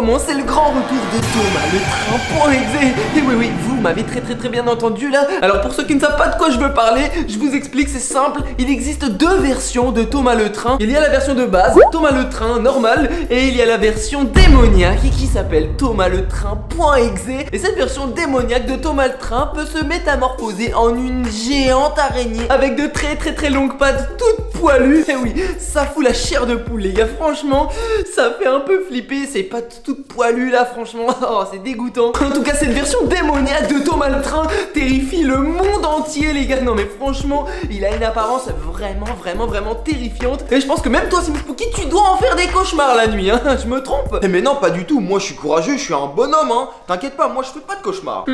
moment, c'est le grand retour de Thomas le train.exe. Et oui, vous m'avez très bien entendu là. Alors pour ceux qui ne savent pas de quoi je veux parler, je vous explique, c'est simple. Il existe deux versions de Thomas le train. Il y a la version de base, Thomas le train normal, et il y a la version démoniaque qui s'appelle Thomas le train.exe. Et cette version démoniaque de Thomas le train peut se métamorphoser en une géante araignée avec de très longues pattes toutes poilues. Et oui, ça fout la chair de poule les gars, franchement, ça fait un peu flipper, ces pattes toutes poilues là, franchement, oh, c'est dégoûtant. En tout cas, cette version démoniaque de Thomas le train terrifie le monde entier les gars. Non mais franchement, il a une apparence vraiment terrifiante. Et je pense que même toi Simspooky, tu dois en faire des cauchemars la nuit, hein, je me trompe? Mais non, pas du tout, moi je suis courageux, je suis un bonhomme, hein. T'inquiète pas, moi je fais pas de cauchemars.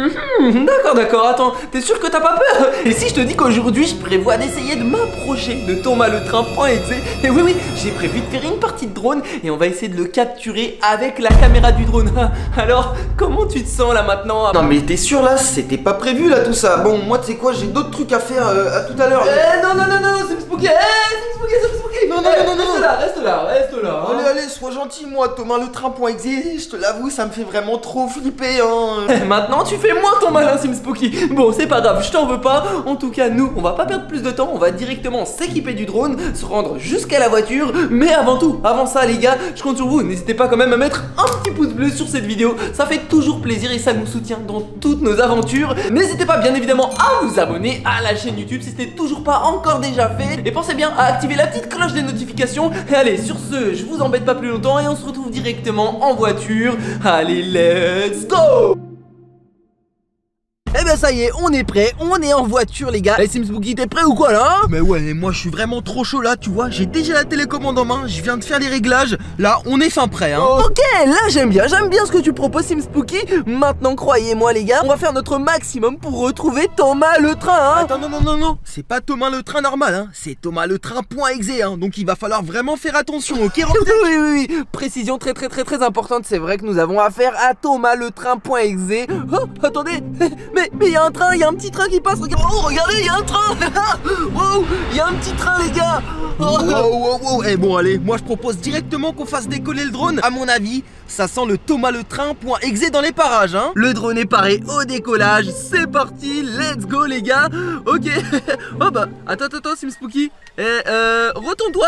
D'accord, attends, t'es sûr que t'as pas peur? Et si je te dis qu'aujourd'hui je prévois d'essayer de m'approcher de Thomas le train.exe? Et oui, j'ai prévu de faire une partie de drone et on va essayer de le capturer avec la caméra du drone. Alors, comment tu te sens là maintenant? Non mais t'es sûr là, c'était pas prévu là tout ça. Bon, moi tu sais quoi, j'ai d'autres trucs à faire, à tout à l'heure. Non, Simspooky, Simspooky, non, reste là. Allez, sois gentil moi, Thomas le train.exe, je te l'avoue, ça me fait vraiment trop flipper, hein. Maintenant tu fais moins ton malin Simspooky. Bon, c'est pas grave, je t'en veux pas. En tout cas, nous, on va pas perdre plus de temps, on va directement s'équiper du drone, se rendre jusqu'à la voiture. Mais avant tout, avant ça les gars, je compte sur vous, n'hésitez pas quand même à mettre un petit pouce bleu sur cette vidéo, ça fait toujours plaisir et ça nous soutient dans toutes nos aventures. N'hésitez pas bien évidemment à vous abonner à la chaîne YouTube si ce n'est toujours pas encore déjà fait, et pensez bien à activer la petite cloche des notifications. Et allez, sur ce, je vous embête pas plus longtemps et on se retrouve directement en voiture. Allez, let's go! Eh ben ça y est, on est prêt, on est en voiture les gars. Hey Simspooky, t'es prêt ou quoi là? Mais ouais, mais moi je suis vraiment trop chaud là, tu vois. J'ai déjà la télécommande en main, je viens de faire les réglages. Là, on est fin prêt hein. Ok, là j'aime bien ce que tu proposes Simspooky. Maintenant, croyez-moi les gars, on va faire notre maximum pour retrouver Thomas le train hein. Attends, non, c'est pas Thomas le train normal hein, c'est Thomas le train.exe hein. Donc il va falloir vraiment faire attention, ok? Oui, précision très importante, c'est vrai que nous avons affaire à Thomas le train.exe. Oh, attendez, mais il y a un train, il y a un petit train qui passe, regarde. Oh, regardez, il y a un train. Wow, il y a un petit train les gars. Wow. Eh bon allez, moi je propose directement qu'on fasse décoller le drone. À mon avis, ça sent le Thomas le train.exe dans les parages hein. Le drone est paré au décollage, c'est parti, let's go les gars. Ok, oh bah, attends Simspooky, retourne-toi,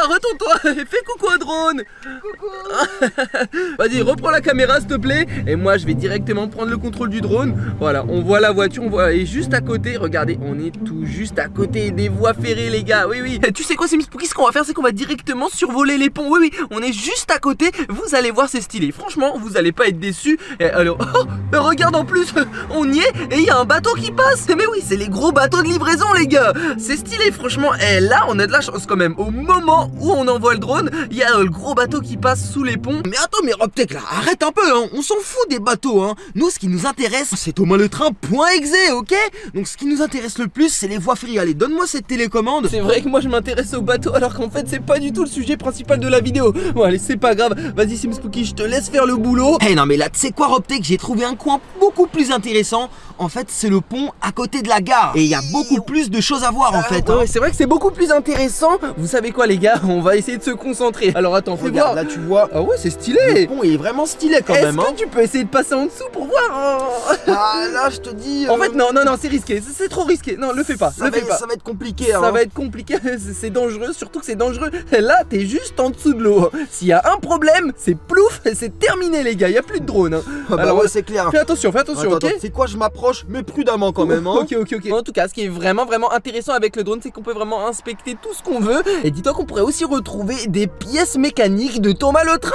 fais coucou au drone. Coucou. Vas-y, reprends la caméra s'il te plaît. Et moi je vais directement prendre le contrôle du drone. Voilà, on voit la voiture, on voit, et juste à côté, regardez, on est tout juste à côté des voies ferrées les gars. Oui. Tu sais quoi Simspooky, ce qu'on va faire c'est qu'on va directement survoler les ponts. Oui, on est juste à côté, vous allez voir, c'est stylé. Franchement, vous allez pas être déçus. Et alors, oh, regarde en plus, on y est et il y a un bateau qui passe. Mais oui, c'est les gros bateaux de livraison les gars. C'est stylé franchement. Et là, on a de la chance quand même. Au moment où on envoie le drone, il y a le gros bateau qui passe sous les ponts. Mais attends, mais Robtec là, arrête un peu hein. On s'en fout des bateaux hein. Nous, ce qui nous intéresse, c'est Thomas le train.exe, ok? Donc ce qui nous intéresse le plus, c'est les voies ferrées. Allez, donne-moi cette télécommande. C'est vrai que moi je m'intéresse au bateau alors qu'en fait c'est pas du tout le sujet principal de la vidéo. Bon allez, c'est pas grave. Vas-y Simspooky, je te laisse faire le boulot. Eh non mais là, tu sais quoi Robtec, j'ai trouvé un coin beaucoup plus intéressant. En fait, c'est le pont à côté de la gare. Et il y a beaucoup plus de choses à voir en fait. Ouais, c'est vrai que c'est beaucoup plus intéressant. Vous savez quoi les gars, on va essayer de se concentrer. Alors attends, regarde, là tu vois. Ah ouais, c'est stylé. Le pont est vraiment stylé quand même. Est-ce que tu peux essayer de passer en dessous pour voir? Ah là, je te dis. En fait non, c'est risqué, c'est trop risqué. Non, le fais pas. Ça va être compliqué. Ça va être compliqué, c'est dangereux, surtout que c'est dangereux. Là, t'es juste en dessous de l'eau. S'il y a un problème, c'est plouf, c'est terminé les gars, il y a plus de drone. Alors ouais, c'est clair. Fais attention, ok? C'est quoi, je m'approche mais prudemment quand même. Ok. En tout cas, ce qui est vraiment intéressant avec le drone, c'est qu'on peut vraiment inspecter tout ce qu'on veut. Et dis-toi qu'on pourrait aussi retrouver des pièces mécaniques de Thomas le train.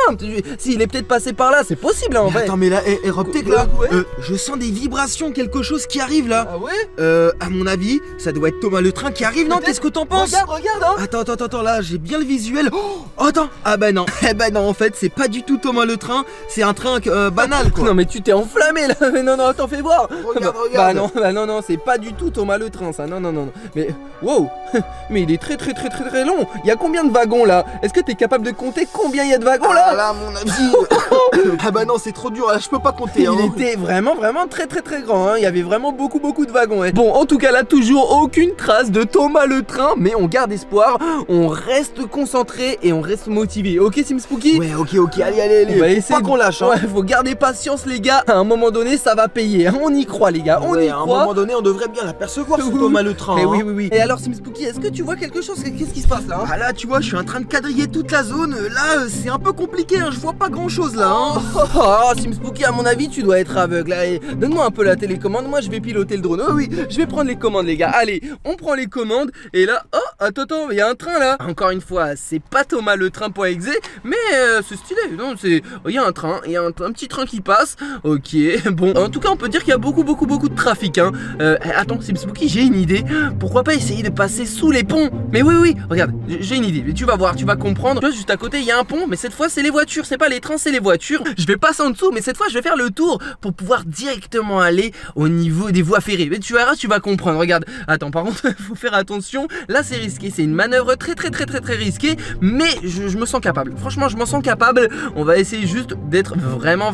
S'il est peut-être passé par là, c'est possible hein, en vrai. Attends mais là, Robtec là, je sens des vibrations, quelque chose qui arrive là. Ah ouais? À mon avis, ça doit être Thomas le train qui arrive. Non, qu'est-ce que t'en penses? Regarde hein. Attends, là j'ai bien le visuel. Oh, attends. Ah bah non. En fait c'est pas du tout Thomas le train. C'est un train banal quoi. Non mais tu t'es enflammé là. Mais non, attends, fais voir. Regarde. Bah non, c'est pas du tout Thomas le train ça. Non. Mais wow. Mais il est très long. Il y a combien de wagons là? Est-ce que t'es capable de compter combien il y a de wagons là? Là mon avis. Ah bah non, c'est trop dur là, je peux pas compter hein. Il était vraiment très grand hein. Il y avait vraiment beaucoup de wagons. Bon, en tout cas là, toujours aucune trace de Thomas le train, mais on garde espoir, on reste concentré et on reste motivé. Ok Simspooky? Ouais, ok, allez, on va essayer, pas qu'on lâche, hein. Ouais, faut garder patience les gars, à un moment donné ça va payer, on y croit les gars, on y croit. À un moment donné on devrait bien l'apercevoir ce Thomas le train. Et oui. Et alors Simspooky, est-ce que tu vois quelque chose? Qu'est-ce qui se passe là, hein? Ah là, tu vois, je suis en train de quadriller toute la zone, là c'est un peu compliqué, hein. Je vois pas grand chose là, hein. Oh, Simspooky, à mon avis tu dois être aveugle. Donne-moi un peu la télécommande, moi je vais piloter le drone. Oh oui, je vais prendre les commandes les gars, allez, on prend les commandes. Et là, oh, attends, il y a un train là. Encore une fois, c'est pas Thomas le train.exe, mais c'est stylé, non, c'est... Il y a un train, il y a un petit train qui passe. Ok, bon, en tout cas on peut dire qu'il y a beaucoup de trafic, hein. Attends Simspooky, j'ai une idée, pourquoi pas essayer de passer sous les ponts? Mais oui, regarde, j'ai une idée, mais tu vas voir, tu vas comprendre. Tu vois, juste à côté il y a un pont, mais cette fois c'est les voitures, c'est pas les trains, c'est les voitures. Je vais passer en dessous, mais cette fois je vais faire le tour pour pouvoir directement aller au niveau des voies ferrées. Mais tu verras, tu vas comprendre, regarde. Attends, par contre, faut faire attention, là c'est risqué, c'est une manœuvre très risquée, mais je me sens capable, franchement je m'en sens capable. On va essayer juste d'être vraiment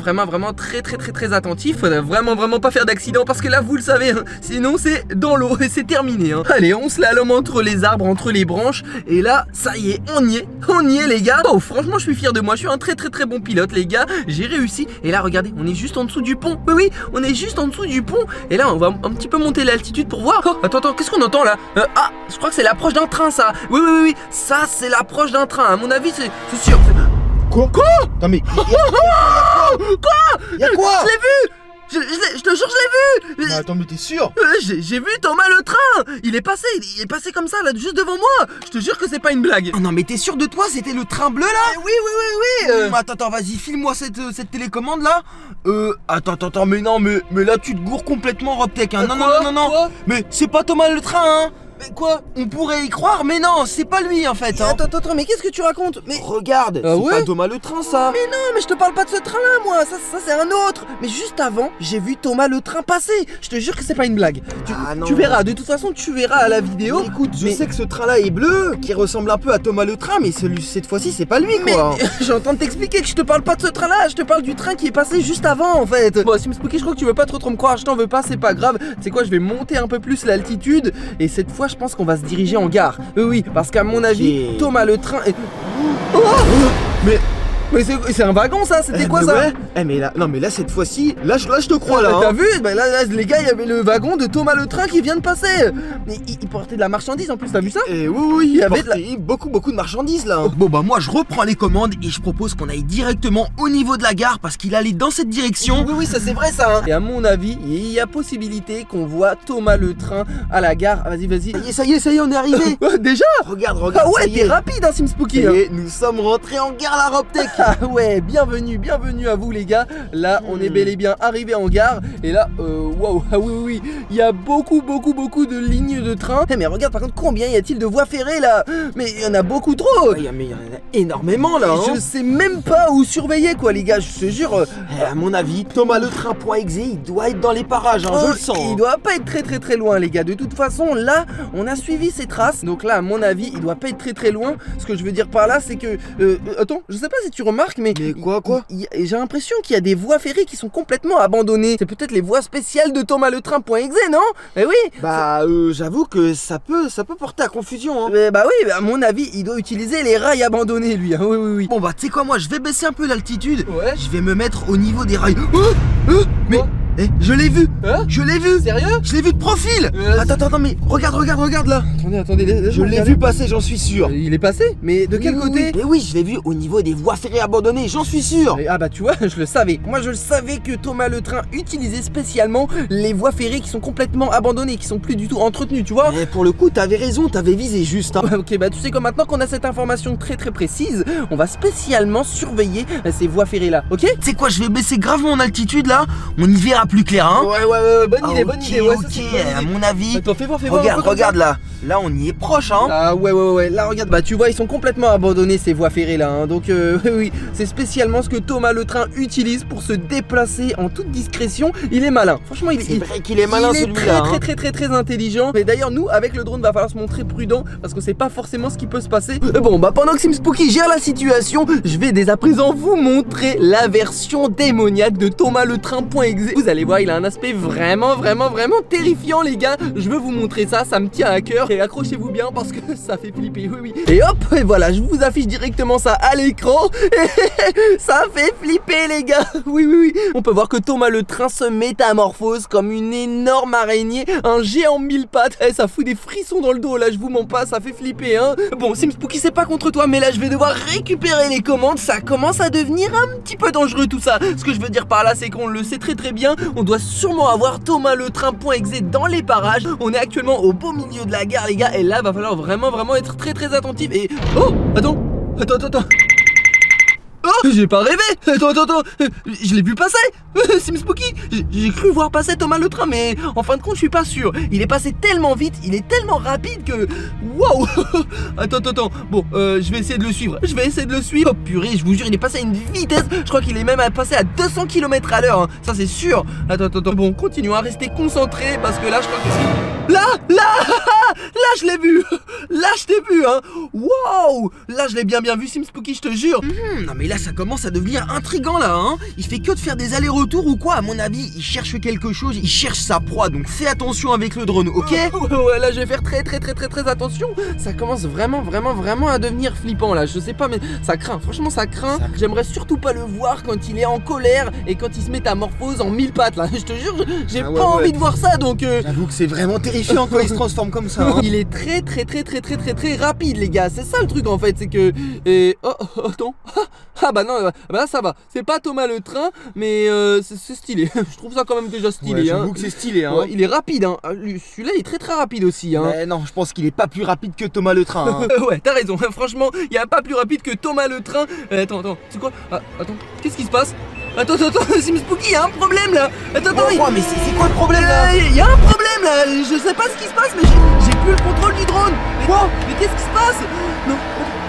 très attentif. Faudrait vraiment pas faire d'accident, parce que là vous le savez, hein, sinon c'est dans l'eau et c'est terminé, hein. Allez, on slalom entre les arbres, entre les branches, et là ça y est, on y est les gars. Oh, franchement je suis fier de moi, je suis un très bon pilote les gars, j'ai réussi. Et là regardez, on est juste en dessous du pont, oui on est juste en dessous du pont, et là on va un petit peu monter l'altitude pour voir. Oh, attends, qu'est-ce qu'on entend là? Ah, je crois que c'est l'approche d'un train ça. Oui, ça c'est l'approche d'un train, à mon avis c'est sûr. Quoi? Non mais... Quoi? Je l'ai vu! Je te jure, je l'ai vu! Attends, mais t'es sûr? J'ai vu Thomas le train! Il est passé comme ça, là, juste devant moi! Je te jure que c'est pas une blague! Oh non, mais t'es sûr de toi? C'était le train bleu, là? Oui! Attends, vas-y, file-moi cette télécommande, là! Attends, mais non, mais là, tu te gourres complètement, Robtec, hein! Non, mais c'est pas Thomas le train, hein! Mais quoi? On pourrait y croire, mais non, c'est pas lui en fait, hein. Attends, mais qu'est-ce que tu racontes? Mais regarde, c'est pas Thomas le train ça. Mais non, mais je te parle pas de ce train là, moi, ça c'est un autre. Mais juste avant, j'ai vu Thomas le train passer. Je te jure que c'est pas une blague. Tu verras, de toute façon, tu verras à la vidéo. Mais écoute, je sais que ce train là est bleu, qui ressemble un peu à Thomas le train, mais cette fois-ci, c'est pas lui quoi. Mais j'ai en train de t'expliquer que je te parle pas de ce train là, je te parle du train qui est passé juste avant en fait. Bon, Simspooky, je crois que tu veux pas trop me croire, je t'en veux pas, c'est pas grave. Tu sais quoi, je vais monter un peu plus l'altitude et cette fois, je pense qu'on va se diriger en gare. Oui, parce qu'à mon avis, Thomas le train est... Oh, mais c'est un wagon ça, c'était quoi ça? Mais là, non mais là cette fois-ci, là je te crois là. T'as vu? Là les gars, il y avait le wagon de Thomas le train qui vient de passer. Mais il portait de la marchandise en plus, t'as vu ça? Et oui, il avait beaucoup de marchandises là. Bon bah moi je reprends les commandes et je propose qu'on aille directement au niveau de la gare parce qu'il allait dans cette direction. Oui ça c'est vrai ça. Hein. Et à mon avis, il y a possibilité qu'on voit Thomas le train à la gare. Vas-y. Ça y est, on est arrivé. Déjà? Regarde. Ah ouais, t'es rapide hein Simspooky. Et nous sommes rentrés en gare la Robtec. Ah ouais, bienvenue à vous les gars. Là on est bel et bien arrivé en gare. Et là, waouh, ah oui, il y a beaucoup de lignes de train. Mais regarde par contre combien y a-t-il de voies ferrées là? Mais il y en a beaucoup trop. Mais il y en a énormément là, hein. Je sais même pas où surveiller quoi les gars, je te jure. À mon avis, Thomas le train.exe, il doit être dans les parages, hein, je le sens. Il doit pas être très loin les gars. De toute façon là, on a suivi ses traces. Donc là à mon avis, il doit pas être très loin. Ce que je veux dire par là c'est que attends, je sais pas si tu remarque, mais quoi? J'ai l'impression qu'il y a des voies ferrées qui sont complètement abandonnées. C'est peut-être les voies spéciales de Thomas le train.exe, non? Eh oui. Bah j'avoue que ça peut porter à confusion, hein. Mais bah oui, à mon avis il doit utiliser les rails abandonnés lui, hein. Oui. Bon bah tu sais quoi, moi je vais baisser un peu l'altitude. Ouais. Je vais me mettre au niveau des rails. Mais je l'ai vu, hein? Je l'ai vu. Sérieux? Je l'ai vu de profil. Attends, mais regarde là. Attendez, je l'ai vu passer, j'en suis sûr. Il est passé? Mais de quel côté? Mais oui, je l'ai vu au niveau des voies ferrées abandonnées, j'en suis sûr. Ah bah tu vois, je le savais. Moi je le savais que Thomas le train utilisait spécialement les voies ferrées qui sont complètement abandonnées, qui sont plus du tout entretenues, tu vois. Et pour le coup, t'avais raison, t'avais visé juste, hein. Ok, bah tu sais quoi, maintenant qu'on a cette information très précise, on va spécialement surveiller ces voies ferrées là, ok? Tu sais quoi, je vais baisser grave mon altitude là, on y verra plus clair, hein. Ouais, bonne idée. Ok, à mon avis. Attends, fais voir. Regarde là. Là, on y est proche, hein. Ah ouais. Là, regarde. Bah, tu vois, ils sont complètement abandonnés ces voies ferrées là, hein. Donc oui, c'est spécialement ce que Thomas le train utilise pour se déplacer en toute discrétion. Il est malin. Franchement, c'est vrai qu'il est malin celui-là. Très intelligent. Mais d'ailleurs, nous, avec le drone, va falloir se montrer prudent parce qu'on sait pas forcément ce qui peut se passer. Bon, bah pendant que Simspooky gère la situation, je vais dès à présent vous montrer la version démoniaque de Thomas le train.exe. Vous allez allez voir, il a un aspect vraiment terrifiant, les gars. Je veux vous montrer ça, ça me tient à cœur. Et accrochez-vous bien parce que ça fait flipper, oui. Et hop, et voilà, je vous affiche directement ça à l'écran. Ça fait flipper, les gars. Oui. On peut voir que Thomas le train se métamorphose comme une énorme araignée, un géant mille pattes. Eh, ça fout des frissons dans le dos, là, je vous mens pas, ça fait flipper, hein. Bon, Simspooky, c'est pas contre toi, mais là, je vais devoir récupérer les commandes. Ça commence à devenir un petit peu dangereux, tout ça. Ce que je veux dire par là, c'est qu'on le sait très bien. On doit sûrement avoir Thomas le train.exe dans les parages. On est actuellement au beau milieu de la gare, les gars, et là, va falloir vraiment être très attentif. Et... oh, attends. Oh, j'ai pas rêvé. Attends, je l'ai vu passer. Simspooky, j'ai cru voir passer Thomas le train, mais en fin de compte, je suis pas sûr. Il est passé tellement vite, il est tellement rapide que... waouh. Attends. Bon, je vais essayer de le suivre. Oh purée, je vous jure, il est passé à une vitesse. Je crois qu'il est même passé à 200 km/h. Hein. Ça, c'est sûr. Attends. Bon, continuons à rester concentrés parce que là, je crois que... Là, je l'ai vu. Hein. Waouh. Là, je l'ai bien vu, Simspooky, je te jure. Non mais là, ça commence à devenir intriguant, là, hein. Il fait que de faire des allers-retours ou quoi? À mon avis, il cherche quelque chose, il cherche sa proie. Donc fais attention avec le drone, ok? Ouais, là, je vais faire très attention. Ça commence vraiment à devenir flippant, là. Je sais pas, mais ça craint. Franchement, ça craint. J'aimerais surtout pas le voir quand il est en colère et quand il se métamorphose en mille pattes, là. Je te jure, j'ai pas envie de voir ça, donc... J'avoue que c'est vraiment terrible. Quand il se transforme comme ça, hein. Il est très rapide, les gars. C'est ça le truc, en fait, c'est que... et... oh, attends. Ah bah non, bah là, ça va. C'est pas Thomas le train, mais c'est stylé. Je trouve ça quand même déjà stylé, ouais, hein. J'avoue que c'est stylé, hein. Ouais, il est rapide, hein. Celui-là, il est très rapide aussi, hein. Mais non, je pense qu'il est pas plus rapide que Thomas le train, hein. Ouais, t'as raison. Franchement, il y a pas plus rapide que Thomas le train. Attends, c'est quoi? Attends, qu'est-ce qui se passe? Attends, Simspooky, il y a un problème là. Mais c'est quoi le problème là? Il y a un problème là. Je sais pas ce qui se passe, mais j'ai plus le contrôle du drone. Quoi? Mais qu'est-ce qui se passe? Non,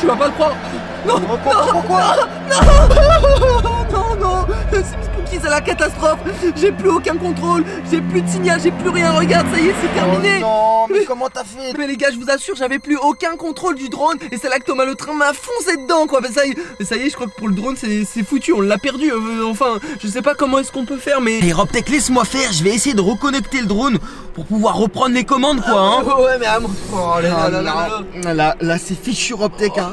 tu vas pas le croire. Non, Simspooky, c'est la catastrophe. J'ai plus aucun contrôle, j'ai plus de signal, j'ai plus rien. Regarde, ça y est, c'est terminé. Oh non, mais comment t'as fait? Mais les gars, je vous assure, j'avais plus aucun contrôle du drone. Et c'est là que Thomas le train m'a foncé dedans, quoi. Mais ça y est, je crois que pour le drone, c'est foutu, on l'a perdu. Enfin, je sais pas comment est-ce qu'on peut faire, mais... Allez, Robtec, laisse-moi faire, je vais essayer de reconnecter le drone pour pouvoir reprendre les commandes, quoi, hein. Ouais, mais à moi... oh là, c'est fichu, Robtec, hein.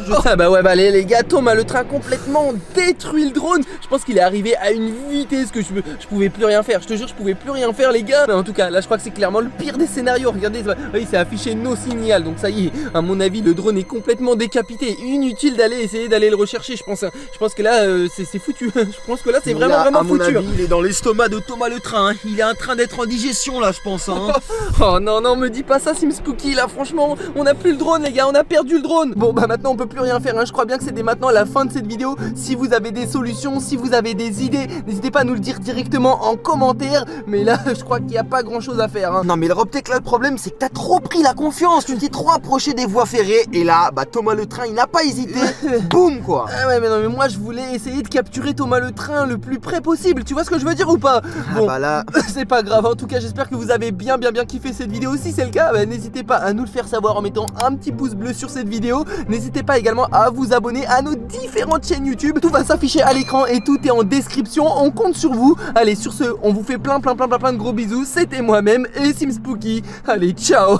Allez, les gars, Thomas le train complètement détruit le drone. Je pense qu'il est arrivé à une vitesse que je pouvais plus rien faire. Je te jure, je pouvais plus rien faire, les gars. Mais en tout cas, là, je crois que c'est clairement le pire des scénarios. Regardez, il s'est affiché nos signal. Donc ça y est, à mon avis, le drone est complètement décapité. Inutile d'aller essayer d'aller le rechercher, je pense. Je pense que là, c'est foutu. Je pense que là, c'est vraiment foutu. Avis, il est dans l'estomac de Thomas le train, hein. Il est en train d'être en digestion, là, je pense, hein. Oh non, me dis pas ça, Simspooky. Là, franchement, on a plus le drone, les gars. On a perdu le drone. Bon, bah maintenant, on peut plus rien faire, hein. Je crois bien que c'est dès maintenant la fin de cette vidéo. Si vous avez des solutions, si vous avez des idées, n'hésitez pas à nous le dire directement en commentaire. Mais là, je crois qu'il n'y a pas grand chose à faire, hein. Non mais le Robtec, là, le problème, c'est que t'as trop pris la confiance. Tu t'es trop approché des voies ferrées. Et là, bah Thomas le train, il n'a pas hésité. Boum, quoi. Ah ouais, mais non, mais moi je voulais essayer de capturer Thomas le train le plus près possible. Tu vois ce que je veux dire ou pas? Bon, bah là, c'est pas grave. En tout cas, j'espère que vous avez bien kiffé cette vidéo. Si c'est le cas, bah, n'hésitez pas à nous le faire savoir en mettant un petit pouce bleu sur cette vidéo. N'hésitez pas également à vous abonner à nos différentes chaînes YouTube. Tout va s'afficher à l'écran et tout est en description. On compte sur vous. Allez, sur ce, on vous fait plein de gros bisous. C'était moi-même et Simspooky. Allez, ciao.